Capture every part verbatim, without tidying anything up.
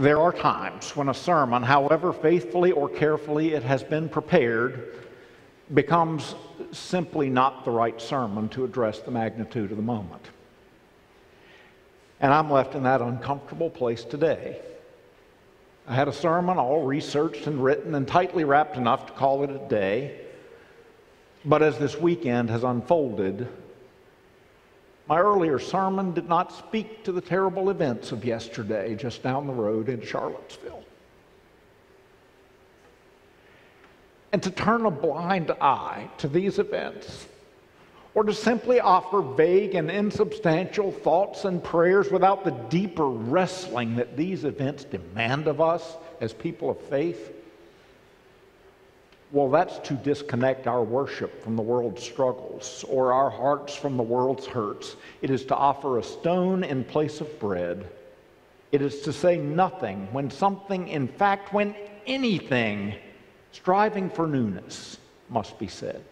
There are times when a sermon, however faithfully or carefully it has been prepared, becomes simply not the right sermon to address the magnitude of the moment. And I'm left in that uncomfortable place today. I had a sermon all researched and written and tightly wrapped enough to call it a day. But as this weekend has unfolded, my earlier sermon did not speak to the terrible events of yesterday just down the road in Charlottesville. And to turn a blind eye to these events, or to simply offer vague and insubstantial thoughts and prayers without the deeper wrestling that these events demand of us as people of faith, well, that's to disconnect our worship from the world's struggles or our hearts from the world's hurts. It is to offer a stone in place of bread. It is to say nothing when something, in fact, when anything, striving for newness must be said.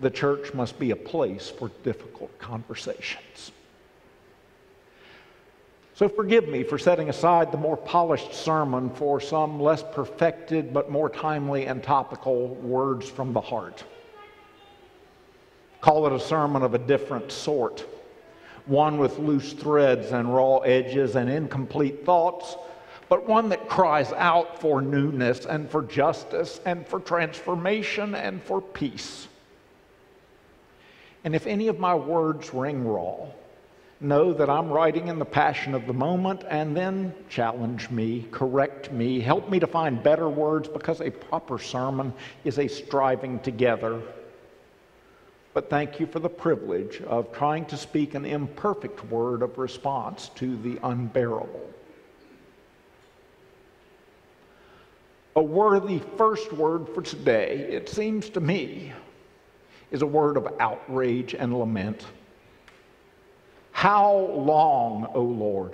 The church must be a place for difficult conversations. So forgive me for setting aside the more polished sermon for some less perfected but more timely and topical words from the heart. Call it a sermon of a different sort, one with loose threads and raw edges and incomplete thoughts, but one that cries out for newness and for justice and for transformation and for peace. And if any of my words ring raw, know that I'm writing in the passion of the moment, and then challenge me, correct me, help me to find better words, because a proper sermon is a striving together. But thank you for the privilege of trying to speak an imperfect word of response to the unbearable. A worthy first word for today, it seems to me, is a word of outrage and lament. How long, O Lord?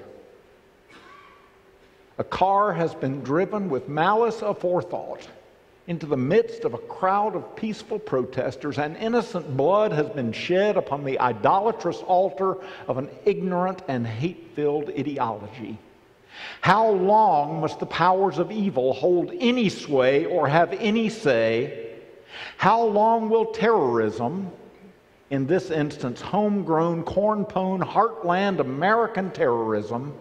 A car has been driven with malice aforethought into the midst of a crowd of peaceful protesters, and innocent blood has been shed upon the idolatrous altar of an ignorant and hate-filled ideology. How long must the powers of evil hold any sway or have any say? How long will terrorism, in this instance, homegrown, cornpone, heartland American terrorism,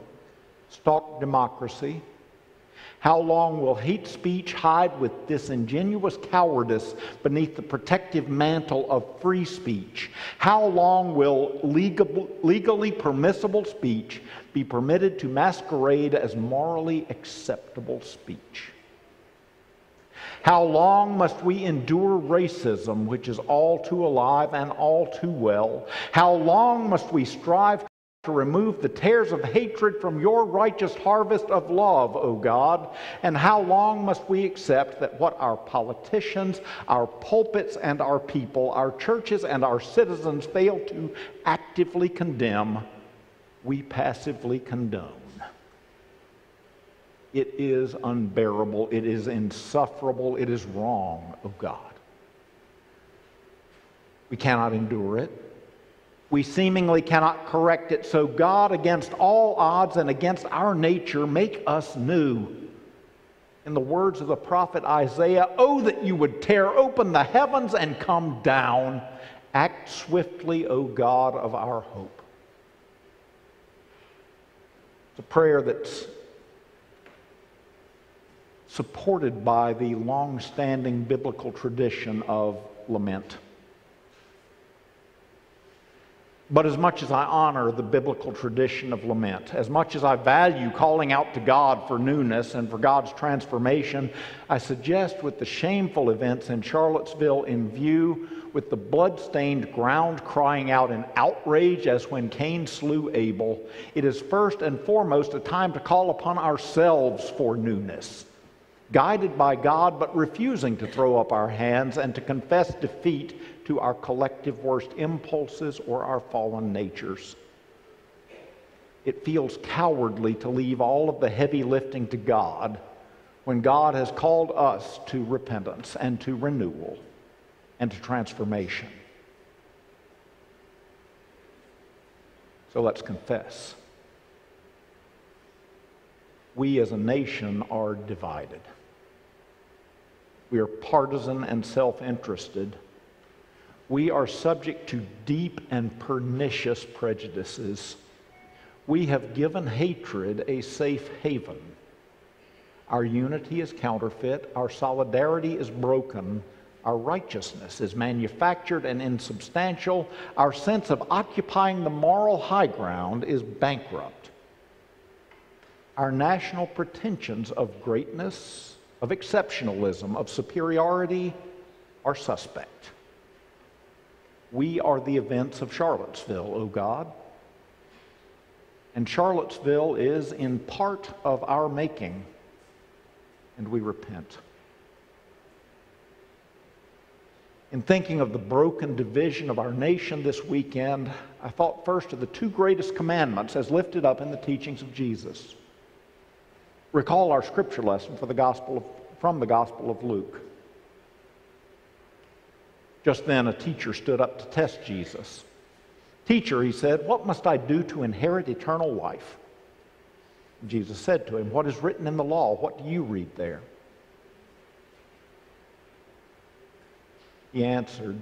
stalk democracy? How long will hate speech hide with disingenuous cowardice beneath the protective mantle of free speech? How long will legal, legally permissible speech be permitted to masquerade as morally acceptable speech? How long must we endure racism, which is all too alive and all too well? How long must we strive to remove the tares of hatred from your righteous harvest of love, O God? And how long must we accept that what our politicians, our pulpits, and our people, our churches, and our citizens fail to actively condemn, we passively condone? It is unbearable, it is insufferable, it is wrong, O God. We cannot endure it. We seemingly cannot correct it. So God, against all odds and against our nature, make us new. In the words of the prophet Isaiah, "Oh, that you would tear open the heavens and come down. Act swiftly, O God of our hope." It's a prayer that's supported by the long-standing biblical tradition of lament. But as much as I honor the biblical tradition of lament, as much as I value calling out to God for newness and for God's transformation, I suggest, with the shameful events in Charlottesville in view, with the blood-stained ground crying out in outrage as when Cain slew Abel, it is first and foremost a time to call upon ourselves for newness, guided by God, but refusing to throw up our hands and to confess defeat to our collective worst impulses or our fallen natures. It feels cowardly to leave all of the heavy lifting to God when God has called us to repentance and to renewal and to transformation. So let's confess. we as a nation are divided. We are partisan and self-interested. We are subject to deep and pernicious prejudices. We have given hatred a safe haven. Our unity is counterfeit. Our solidarity is broken. Our righteousness is manufactured and insubstantial. Our sense of occupying the moral high ground is bankrupt. Our national pretensions of greatness, of exceptionalism, of superiority are suspect. We are the events of Charlottesville, O God. And Charlottesville is in part of our making, and we repent. In thinking of the broken division of our nation this weekend, I thought first of the two greatest commandments as lifted up in the teachings of Jesus. Recall our scripture lesson for the gospel of, from the Gospel of Luke. Just then a teacher stood up to test Jesus. "Teacher," he said, "what must I do to inherit eternal life?" Jesus said to him, "What is written in the law? What do you read there?" He answered,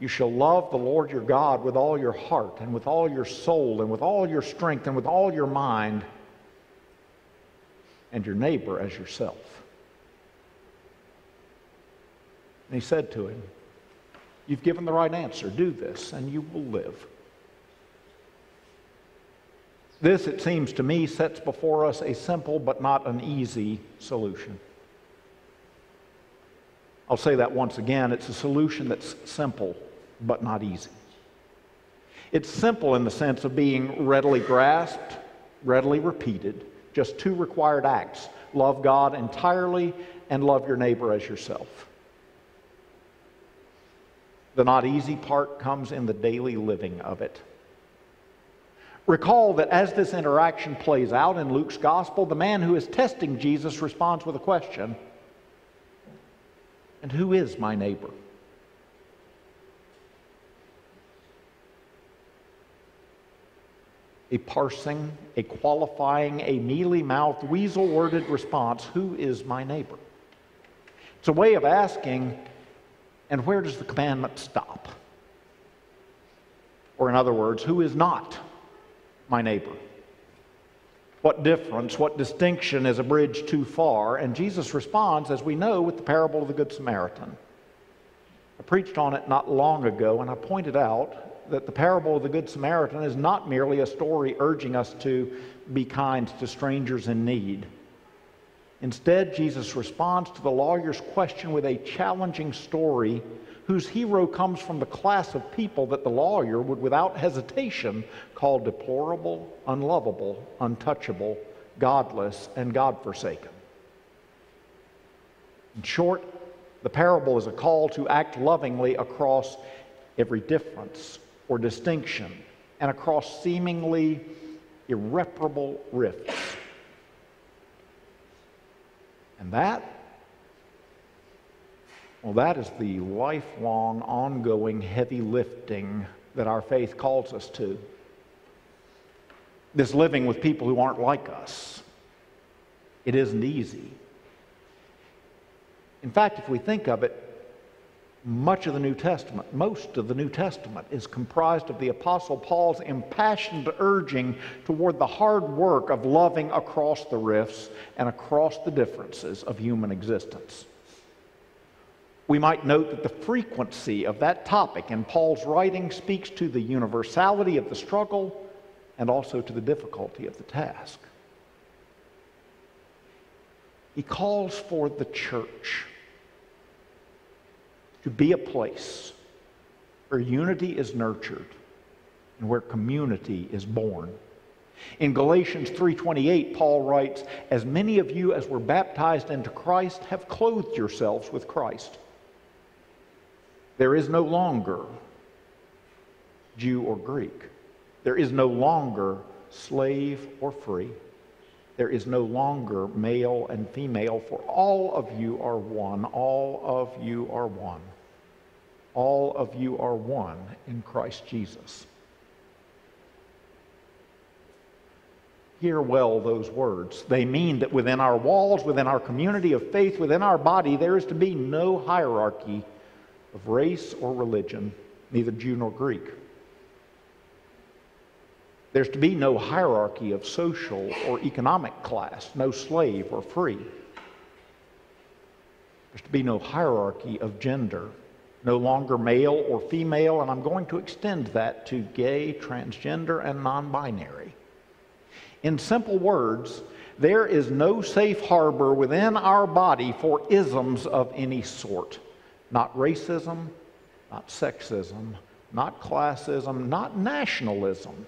"You shall love the Lord your God with all your heart and with all your soul and with all your strength and with all your mind, and your neighbor as yourself." And he said to him, "You've given the right answer. Do this, and you will live." This, it seems to me, sets before us a simple but not an easy solution. I'll say that once again. It's a solution that's simple but not easy. It's simple in the sense of being readily grasped, readily repeated, just two required acts: love God entirely and love your neighbor as yourself. The not easy part comes in the daily living of it. Recall that as this interaction plays out in Luke's gospel, the man who is testing Jesus responds with a question: "And who is my neighbor?" A parsing, a qualifying, a mealy-mouthed, weasel-worded response: "Who is my neighbor?" It's a way of asking, and where does the commandment stop? Or in other words, who is not my neighbor? What difference, what distinction is a bridge too far? And Jesus responds, as we know, with the parable of the Good Samaritan. I preached on it not long ago, and I pointed out that the parable of the Good Samaritan is not merely a story urging us to be kind to strangers in need. Instead, Jesus responds to the lawyer's question with a challenging story whose hero comes from the class of people that the lawyer would without hesitation call deplorable, unlovable, untouchable, godless, and God-forsaken. In short, the parable is a call to act lovingly across every difference or distinction and across seemingly irreparable rifts. And that, well, that is the lifelong, ongoing heavy lifting that our faith calls us to. This living with people who aren't like us. It isn't easy. In fact, if we think of it, much of the New Testament, most of the New Testament is comprised of the Apostle Paul's impassioned urging toward the hard work of loving across the rifts and across the differences of human existence. We might note that the frequency of that topic in Paul's writing speaks to the universality of the struggle and also to the difficulty of the task. He calls for the church to be a place where unity is nurtured and where community is born. In Galatians three twenty-eight, Paul writes, "As many of you as were baptized into Christ have clothed yourselves with Christ. There is no longer Jew or Greek. There is no longer slave or free. There is no longer male and female, for all of you are one. All of you are one. All of you are one in Christ Jesus." hear well those words. They mean that within our walls, within our community of faith, within our body, there is to be no hierarchy of race or religion, neither Jew nor Greek. There's to be no hierarchy of social or economic class, no slave or free. There's to be no hierarchy of gender, no longer male or female, and I'm going to extend that to gay, transgender, and non-binary. In simple words, there is no safe harbor within our body for isms of any sort. Not racism, not sexism, not classism, not nationalism.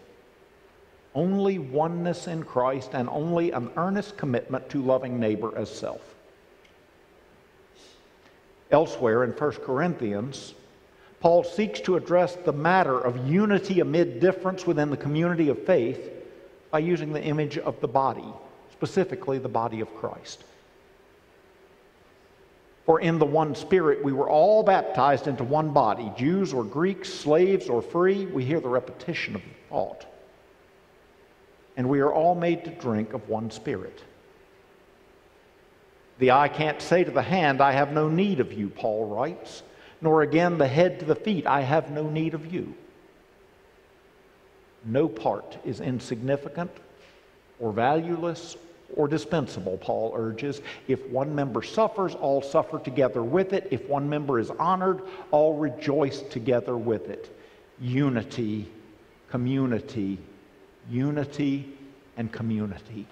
Only oneness in Christ and only an earnest commitment to loving neighbor as self. Elsewhere in First Corinthians, Paul seeks to address the matter of unity amid difference within the community of faith by using the image of the body, specifically the body of Christ. For in the one Spirit we were all baptized into one body, Jews or Greeks, slaves or free. We hear the repetition of the thought. And we are all made to drink of one Spirit. The eye can't say to the hand, I have no need of you, Paul writes, nor again the head to the feet, I have no need of you. No part is insignificant or valueless or dispensable, Paul urges. If one member suffers, all suffer together with it. If one member is honored, all rejoice together with it. Unity, community, unity, and community.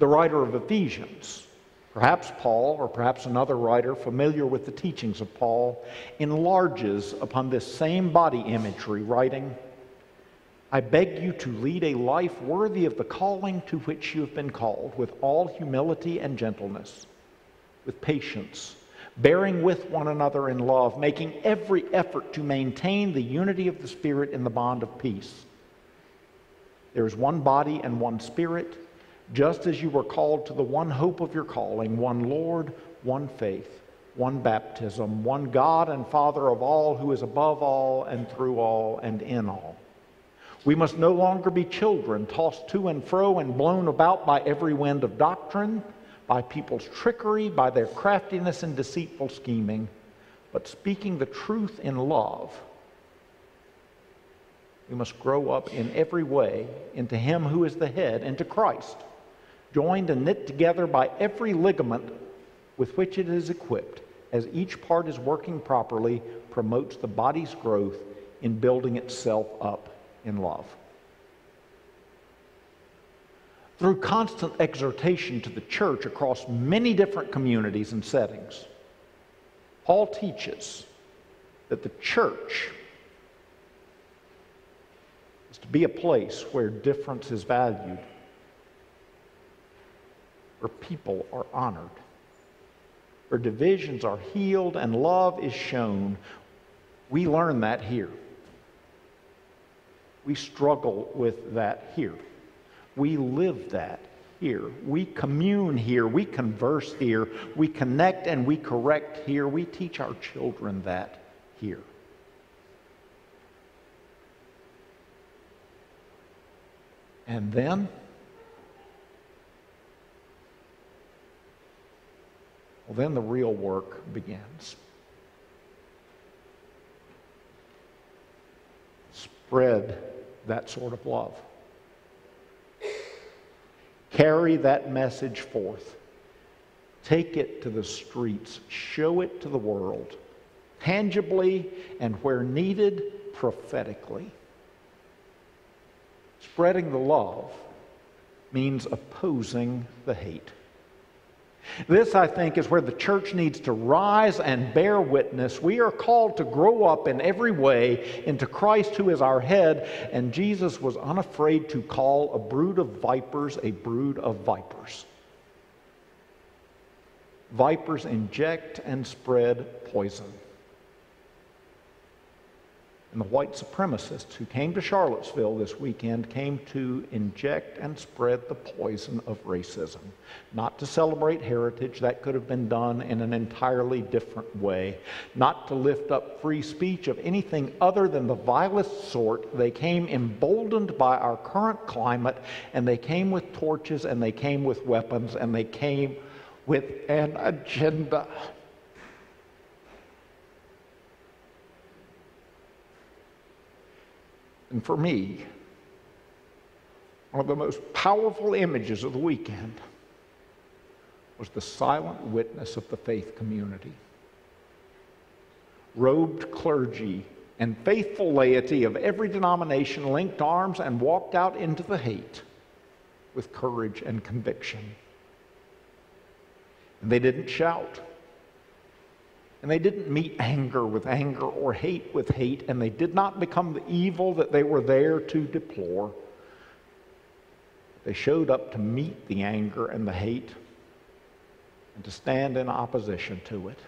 The writer of Ephesians, perhaps Paul or perhaps another writer familiar with the teachings of Paul, enlarges upon this same body imagery, writing, I beg you to lead a life worthy of the calling to which you have been called, with all humility and gentleness, with patience, bearing with one another in love, making every effort to maintain the unity of the Spirit in the bond of peace. There is one body and one Spirit, just as you were called to the one hope of your calling, one Lord, one faith, one baptism, one God and Father of all, who is above all and through all and in all. We must no longer be children, tossed to and fro and blown about by every wind of doctrine, by people's trickery, by their craftiness and deceitful scheming, but speaking the truth in love, we must grow up in every way into Him who is the head, into Christ, joined and knit together by every ligament with which it is equipped, as each part is working properly, promotes the body's growth in building itself up in love. Through constant exhortation to the church across many different communities and settings, Paul teaches that the church is to be a place where difference is valued, where people are honored, where divisions are healed and love is shown. We learn that here. We struggle with that here. We live that here. We commune here. We converse here. We connect and we correct here. We teach our children that here. And then, well, then the real work begins. Spread that sort of love. Carry that message forth. Take it to the streets. Show it to the world, tangibly and where needed, prophetically. Spreading the love means opposing the hate. This, I think, is where the church needs to rise and bear witness. We are called to grow up in every way into Christ, who is our head, and Jesus was unafraid to call a brood of vipers a brood of vipers. Vipers inject and spread poison. and the white supremacists who came to Charlottesville this weekend came to inject and spread the poison of racism. Not to celebrate heritage, that could have been done in an entirely different way. Not to lift up free speech of anything other than the vilest sort. They came emboldened by our current climate, and they came with torches, and they came with weapons, and they came with an agenda. And for me, one of the most powerful images of the weekend was the silent witness of the faith community. Robed clergy and faithful laity of every denomination linked arms and walked out into the hate with courage and conviction. And they didn't shout. And they didn't meet anger with anger or hate with hate, and they did not become the evil that they were there to deplore. They showed up to meet the anger and the hate and to stand in opposition to it.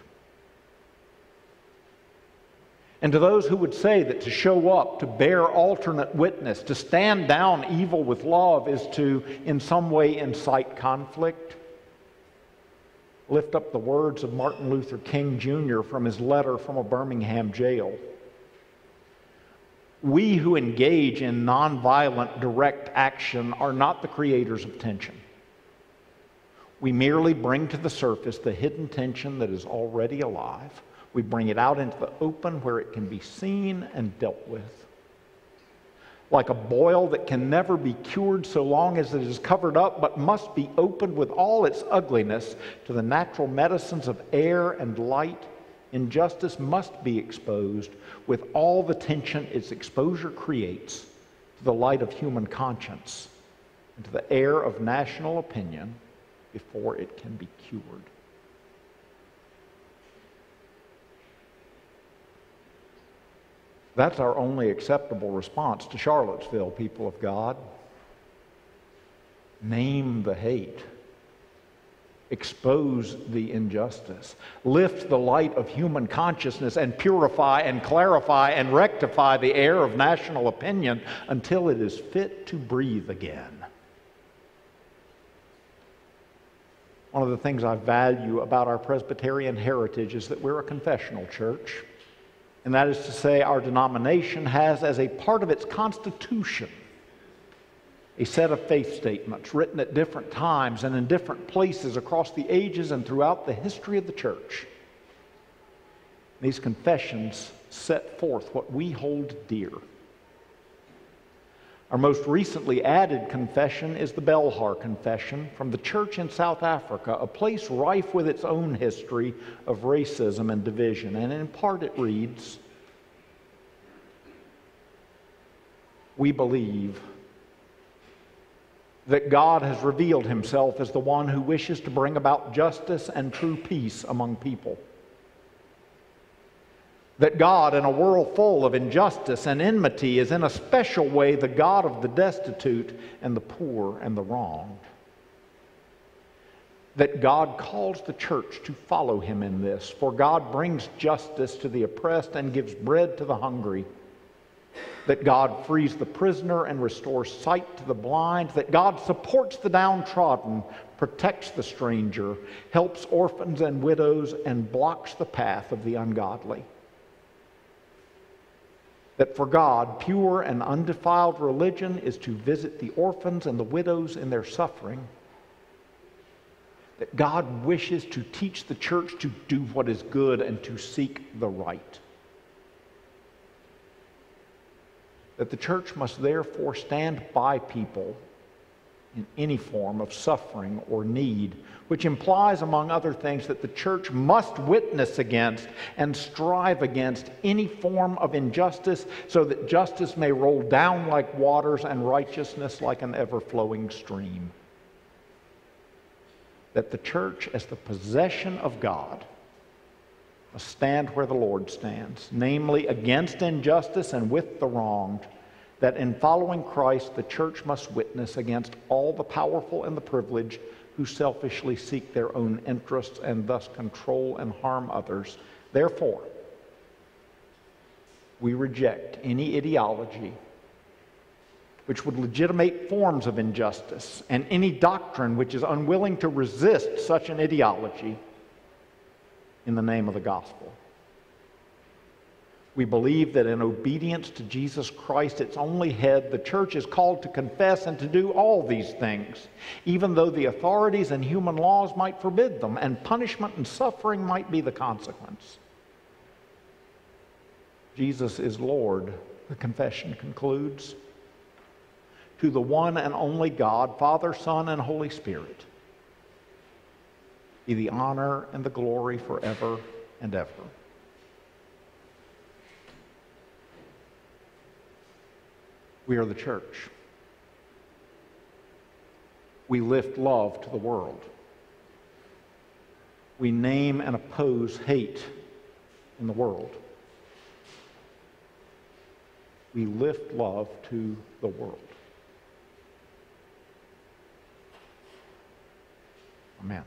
And to those who would say that to show up, to bear alternate witness, to stand down evil with love is to in some way incite conflict, lift up the words of Martin Luther King Junior from his letter from a Birmingham jail. We who engage in nonviolent direct action are not the creators of tension. We merely bring to the surface the hidden tension that is already alive. We bring it out into the open where it can be seen and dealt with. Like a boil that can never be cured so long as it is covered up, but must be opened with all its ugliness to the natural medicines of air and light, injustice must be exposed with all the tension its exposure creates to the light of human conscience and to the air of national opinion before it can be cured. That's our only acceptable response to Charlottesville, people of God. Name the hate. Expose the injustice. Lift the light of human consciousness and purify and clarify and rectify the air of national opinion until it is fit to breathe again. One of the things I value about our Presbyterian heritage is that we're a confessional church. And that is to say, our denomination has as a part of its constitution a set of faith statements written at different times and in different places across the ages and throughout the history of the church. These confessions set forth what we hold dear. Our most recently added confession is the Belhar Confession from the church in South Africa, a place rife with its own history of racism and division. And in part it reads, we believe that God has revealed himself as the one who wishes to bring about justice and true peace among people. That God, in a world full of injustice and enmity, is in a special way the God of the destitute and the poor and the wronged. That God calls the church to follow him in this, for God brings justice to the oppressed and gives bread to the hungry. That God frees the prisoner and restores sight to the blind. That God supports the downtrodden, protects the stranger, helps orphans and widows, and blocks the path of the ungodly. That for God, pure and undefiled religion is to visit the orphans and the widows in their suffering. That God wishes to teach the church to do what is good and to seek the right. That the church must therefore stand by people in any form of suffering or need, which implies, among other things, that the church must witness against and strive against any form of injustice so that justice may roll down like waters and righteousness like an ever-flowing stream. That the church, as the possession of God, must stand where the Lord stands, namely against injustice and with the wronged. That in following Christ, the church must witness against all the powerful and the privileged who selfishly seek their own interests and thus control and harm others. Therefore, we reject any ideology which would legitimate forms of injustice, and any doctrine which is unwilling to resist such an ideology in the name of the gospel. We believe that in obedience to Jesus Christ, its only head, the church is called to confess and to do all these things, even though the authorities and human laws might forbid them, and punishment and suffering might be the consequence. Jesus is Lord, the confession concludes, to the one and only God, Father, Son, and Holy Spirit, be the honor and the glory forever and ever. We are the church. We lift love to the world. We name and oppose hate in the world. We lift love to the world. Amen.